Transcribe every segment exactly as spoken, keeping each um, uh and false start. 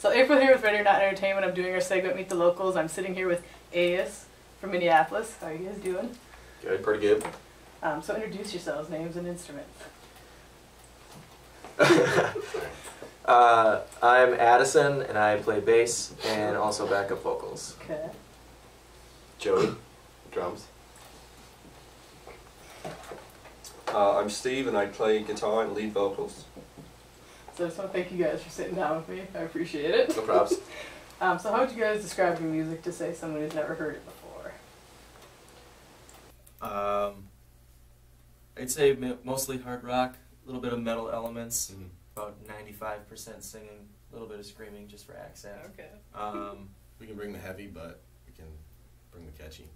So April here with Ready or Not Entertainment. I'm doing our segment Meet the Locals. I'm sitting here with Aeous from Minneapolis. How are you guys doing? Good, pretty good. Um, so introduce yourselves, names and instruments. uh, I'm Addison and I play bass and also backup vocals. Okay. Joey, drums. Uh, I'm Steve and I play guitar and lead vocals. So I just want to thank you guys for sitting down with me. I appreciate it. No props. um, so how would you guys describe your music to say someone who's never heard it before? Um, I'd say mostly hard rock, a little bit of metal elements, mm-hmm. about ninety-five percent singing, a little bit of screaming just for accent. Okay. Um, we can bring the heavy, but we can bring the catchy.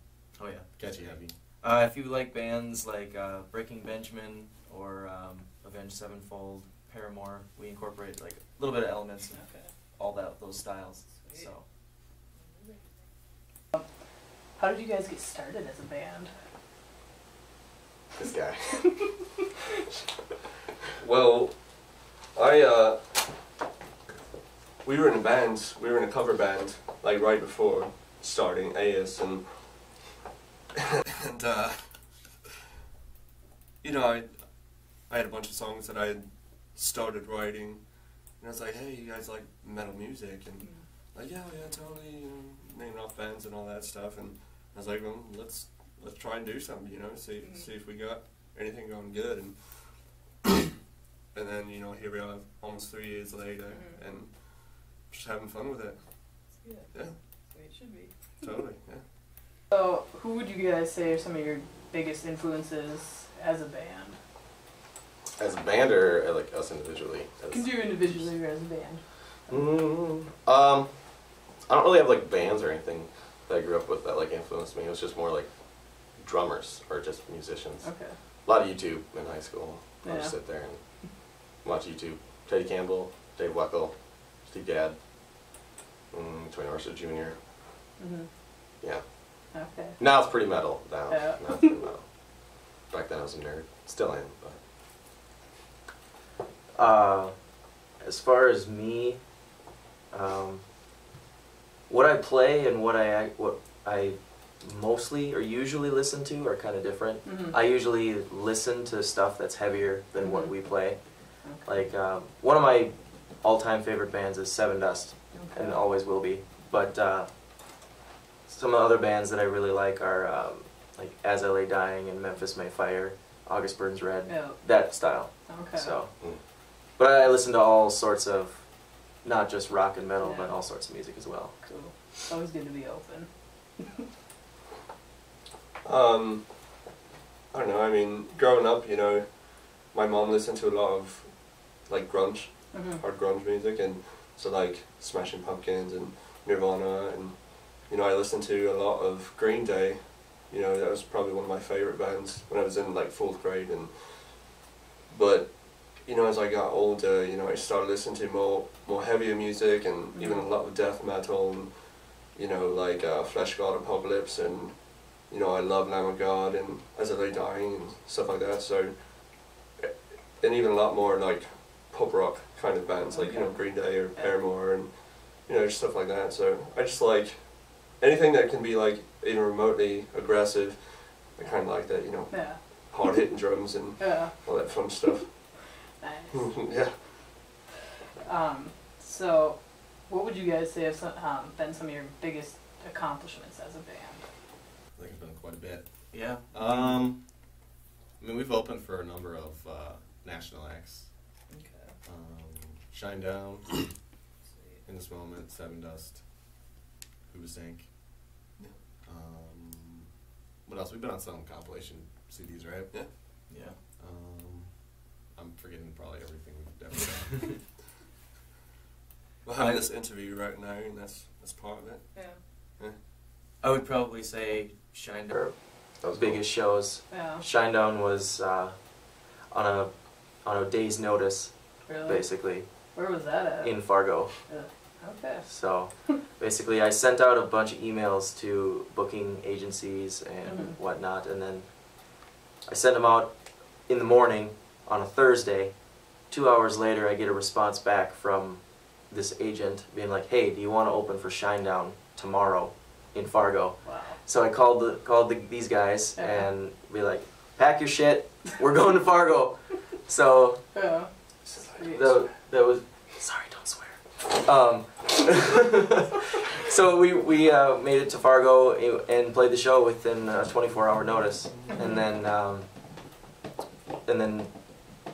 Oh yeah. Catchy heavy. Uh, if you like bands like uh, Breaking Benjamin or um, Avenged Sevenfold, Paramore, we incorporate like a little bit of elements, and okay. all that those styles. Sweet. So, how did you guys get started as a band? This guy. Well, I uh, we were in a band. We were in a cover band like right before starting Aeous and. And, uh, you know, I, I had a bunch of songs that I had started writing, and I was like, hey, you guys like metal music, and yeah. like, yeah, yeah, totally, you know, naming off bands and all that stuff, and I was like, well, let's, let's try and do something, you know, see, mm-hmm. see if we got anything going good, and, and then, you know, here we are almost three years later, mm-hmm. and just having fun with it. Yeah. That's the way it should be. Totally, yeah. So, who would you guys say are some of your biggest influences as a band? As a band or like us individually? Because you're individually or as a band. Mm, um, I don't really have like bands or anything that I grew up with that like influenced me. It was just more like drummers or just musicians. Okay. A lot of YouTube in high school. I yeah. just sit there and watch YouTube. Teddy Campbell, Dave Weckel, Steve Gadd, mm, Tony Orsillo Junior Mm-hmm. Yeah. Okay. Now it's pretty metal. Now, yeah. now it's pretty metal. Back then I was a nerd. Still am, but. Uh, as far as me, um, what I play and what I what I mostly or usually listen to are kind of different. Mm-hmm. I usually listen to stuff that's heavier than mm-hmm. what we play. Okay. Like um, one of my all-time favorite bands is Sevendust, okay. and always will be. But. Uh, Some of the other bands that I really like are um, like As I Lay Dying and Memphis May Fire, August Burns Red, oh. that style. Okay. So, mm. but I listen to all sorts of, not just rock and metal, yeah. but all sorts of music as well. Cool. It's always good to be open. um, I don't know. I mean, growing up, you know, my mom listened to a lot of like grunge, mm-hmm. hard grunge music, and so like Smashing Pumpkins and Nirvana and. You know, I listened to a lot of Green Day. You know, that was probably one of my favorite bands when I was in like fourth grade. And but you know, as I got older, you know, I started listening to more more heavier music and mm-hmm. even a lot of death metal. And, you know, like uh, Fleshgod Apocalypse and you know, I love Lamb of God and As I Lay Dying and stuff like that. So and even a lot more like pop rock kind of bands, okay. like you know, Green Day or Paramore and you know, stuff like that. So I just like. Anything that can be like even remotely aggressive, I kind of like that, you know, yeah. hard hitting drums and yeah. all that fun stuff. Nice. yeah. Um. So, what would you guys say have some, um, been some of your biggest accomplishments as a band? I think it's been quite a bit. Yeah. Um. I mean, we've opened for a number of uh, national acts. Okay. Um, Shinedown, In This Moment, Sevendust, Hoobas Incorporated. Yeah. Um, what else? We've been on some compilation C Ds, right? Yeah. Yeah. Um, I'm forgetting probably everything we've ever done. Behind this interview right now, and that's that's part of it. Yeah. yeah. I would probably say Shinedown. Those biggest shows. Yeah. Shinedown was uh, on a on a day's notice, really? Basically. Where was that at? In Fargo. Yeah. Okay. So, basically, I sent out a bunch of emails to booking agencies and mm-hmm. whatnot, and then I sent them out in the morning on a Thursday. Two hours later, I get a response back from this agent being like, hey, do you want to open for Shinedown tomorrow in Fargo? Wow. So I called the, called the, these guys yeah. and be like, pack your shit, we're going to Fargo. So yeah. the, that was, sorry, don't swear. Um, so we, we uh, made it to Fargo and played the show within a twenty-four hour notice. And then, um, and then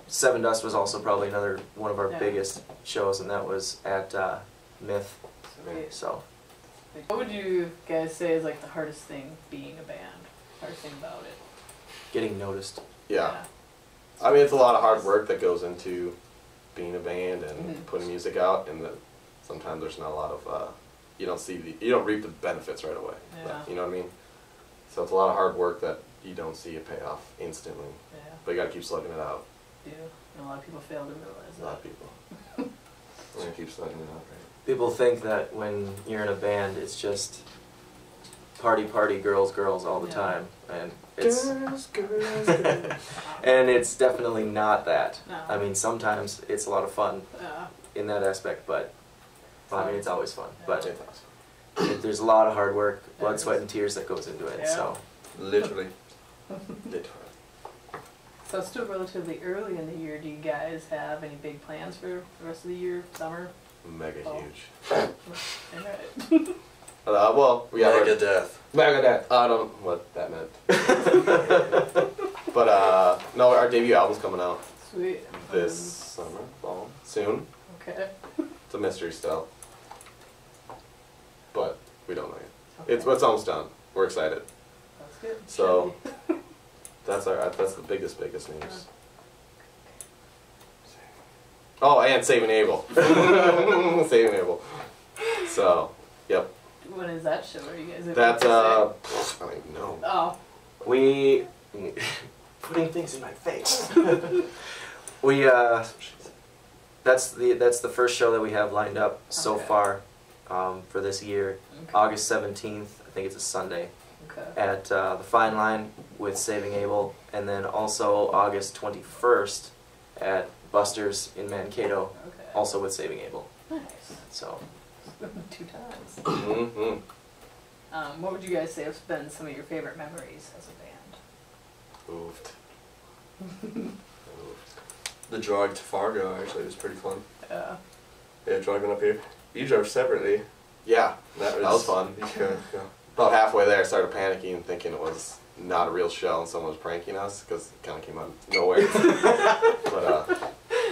Sevendust was also probably another one of our yeah. biggest shows, and that was at uh, Myth. Sweet. So, what would you guys say is like the hardest thing being a band? Hardest thing about it? Getting noticed. Yeah. yeah. I mean, it's a lot of hard work that goes into being a band and mm-hmm. putting music out, and the, sometimes there's not a lot of uh, you don't see the you don't reap the benefits right away. Yeah. But, you know what I mean? So it's a lot of hard work that you don't see a payoff instantly. Yeah. But you gotta keep slugging it out. Yeah, and a lot of people fail to realize that. A lot that. of people. We're gonna keep slugging it out, right? People think that when you're in a band, it's just party, party, girls, girls all the yeah. time, and it's girls, girls, girls. And it's definitely not that. No. I mean, sometimes it's a lot of fun yeah. in that aspect, but well, I mean, it's always fun. Yeah. But it's awesome. It, there's a lot of hard work, blood, sweat, and tears that goes into it. Yeah. So literally, literally. So it's still relatively early in the year. Do you guys have any big plans for the rest of the year, summer? Mega oh. huge. Alright. Uh, well, we have Mega Death. Mega Death. I don't know what that meant. But, uh, no, our debut album's coming out. Sweet. This um, summer, fall, soon. Okay. It's a mystery still. But we don't know yet. Okay. It's, it's almost done. We're excited. That's good. So... That's our. That's the biggest, biggest news. Oh, and Saving Abel. Saving Abel. So, yep. What is that show? Are you guys? That's uh, I don't even know. Oh. We putting things in my face. we uh, that's the that's the first show that we have lined up so okay. far, um, for this year. Okay. August seventeenth. I think it's a Sunday. Okay. At uh, the Fine Line with Saving Abel, and then also August twenty-first at Buster's in Mankato, okay. also with Saving Abel. Nice. So. Two times. Mm-hmm. um, what would you guys say have been some of your favorite memories as a band? Oofed. The drive to Fargo actually was pretty fun. Yeah. Yeah, driving up here. You drove separately. Yeah, that was, that was fun. Yeah, yeah. About halfway there, I started panicking and thinking it was not a real show and someone was pranking us, because it kind of came out of nowhere. But, uh,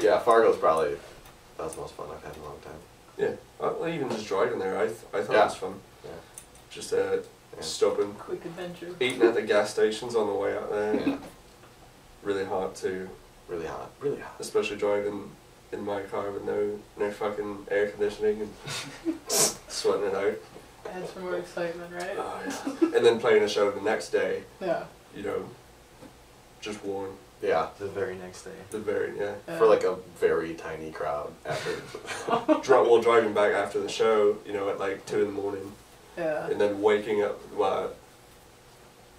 yeah, Fargo's probably, that was the most fun I've had in a long time. Yeah, well, even just driving there, I, th I thought yeah. it was fun. Yeah. Just, uh, yeah. stopping. Quick adventure. Eating at the gas stations on the way out there. Yeah. Really hot, too. Really hot. Really hot. Especially driving in my car with no, no fucking air conditioning and sweating it out. Adds for more excitement, right? Oh, yeah. And then playing a show the next day. Yeah. You know, just warm. Yeah. The very next day. The very, yeah. Uh, for like a very tiny crowd after. Drunk while driving back after the show, you know, at like two in the morning. Yeah. And then waking up, well,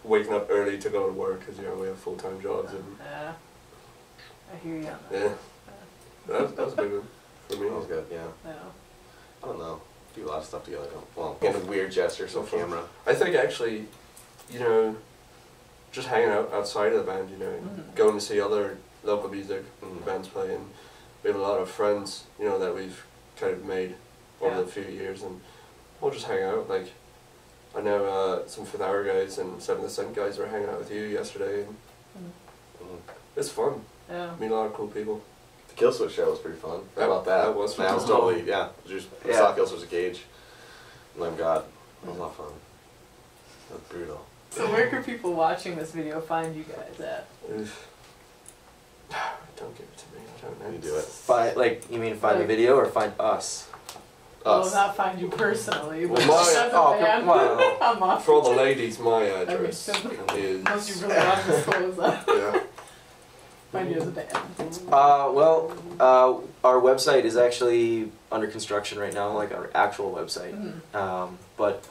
waking up early to go to work because, you know, we have full-time jobs. Yeah. And yeah. I hear you on that. Yeah. That was, that was a big one for me. That was good, yeah. Yeah. I don't know. Do a lot of stuff together. Well, and weird gestures on camera. I think actually, you know, just hanging out outside of the band, you know, mm-hmm. going to see other local music mm-hmm. bands play, and we have a lot of friends, you know, that we've kind of made over yeah. the few years, and we'll just hang out. Like, I know uh, some Fifth Hour guys and Sevendust guys were hanging out with you yesterday. And mm-hmm. It's fun. Yeah. Meet a lot of cool people. The Killswitch show was pretty fun. How about that? That was fun. That was totally, yeah. Just, yeah. I saw Killswitch at Gage. Lamb of God. That was a lot of fun. That was brutal. So where can people watching this video find you guys at? Don't give it to me. I don't know. You do it. Find, like, you mean find like, the video or find us? Us. Well, not find you personally, but well, my, oh, man. Come on. I'm off. For all the ladies, my address is... Unless you really want to close up. Yeah. Find you as a band. Uh, well, uh, our website is actually under construction right now, like our actual website. Mm-hmm. um, but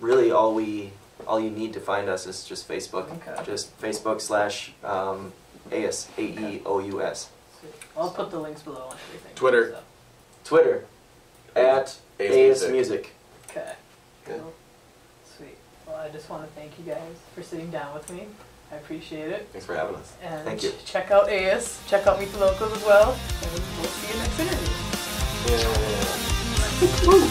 really all we, all you need to find us is just Facebook. Okay. Just Facebook slash um, Aeous, A E O U S. Sweet. I'll put the links below and everything. Twitter. So. Twitter. at Aeous Music. Music. Okay. Cool. Good. Sweet. Well, I just want to thank you guys for sitting down with me. I appreciate it. Thanks for having us. And thank you. Check out Aeous. Check out Meet the Locals as well. And we'll see you next interview. Yeah. Woo!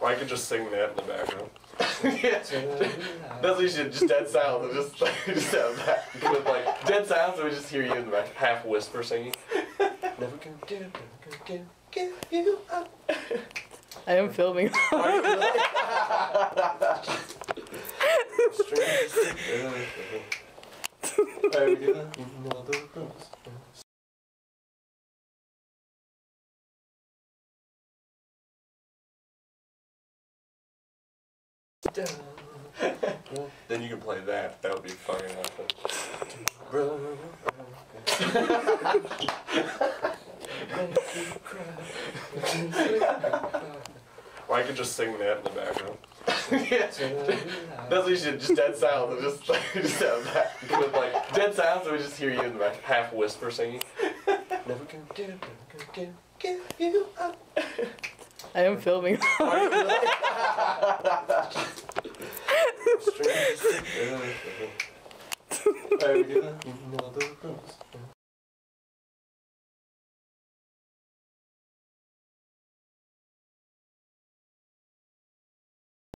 Or I could just sing that in the background. Yeah. That's what you should, just dead silence and just, like, just have that with like dead silence and we just hear you in the back half whisper singing. Never gonna do, never gonna do, give you up. I am filming. Then you can play that. That would be fucking awesome. Or I could just sing that in the background. Yeah. That's what you should, just dead silence and just, like, just have that with like dead silence and we just hear you in the back half whisper singing. Never gonna do, never gonna do, give you up. I am filming. Strings.